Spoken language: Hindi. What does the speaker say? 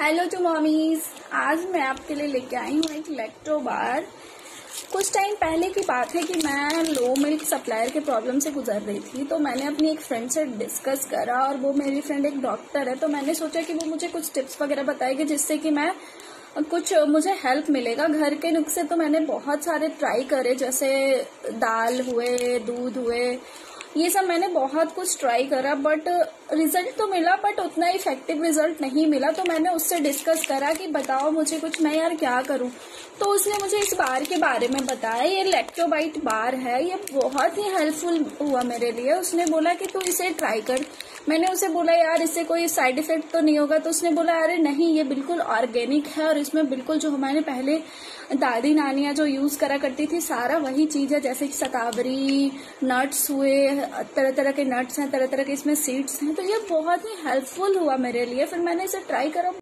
हेलो टू मॉमीज, आज मैं आपके लिए लेके आई हूँ एक लैक्टोबार। कुछ टाइम पहले की बात है कि मैं लो मिल्क सप्लायर के प्रॉब्लम से गुजर रही थी, तो मैंने अपनी एक फ्रेंड से डिस्कस करा और वो मेरी फ्रेंड एक डॉक्टर है, तो मैंने सोचा कि वो मुझे कुछ टिप्स वगैरह बताएगी जिससे कि मैं कुछ मुझे हेल्प मिलेगा। घर के नुस्खे तो मैंने बहुत सारे ट्राई करे, जैसे दाल हुए, दूध हुए, ये सब मैंने बहुत कुछ ट्राई करा, बट रिजल्ट तो मिला बट उतना इफेक्टिव रिजल्ट नहीं मिला। तो मैंने उससे डिस्कस करा कि बताओ मुझे कुछ, मैं यार क्या करूं। तो उसने मुझे इस बार के बारे में बताया, ये लैक्टोबाइट बार है, ये बहुत ही हेल्पफुल हुआ मेरे लिए। उसने बोला कि तू इसे ट्राई कर। मैंने उसे बोला यार इससे कोई साइड इफेक्ट तो नहीं होगा? तो उसने बोला अरे नहीं, ये बिल्कुल ऑर्गेनिक है और इसमें बिल्कुल जो हमारे पहले दादी नानियाँ जो यूज करा करती थी सारा वही चीज है, जैसे शतावरी नट्स हुए, तरह तरह के नट्स हैं, तरह तरह के इसमें सीड्स हैं। तो ये बहुत ही हेल्पफुल हुआ मेरे लिए। फिर मैंने इसे ट्राई करा।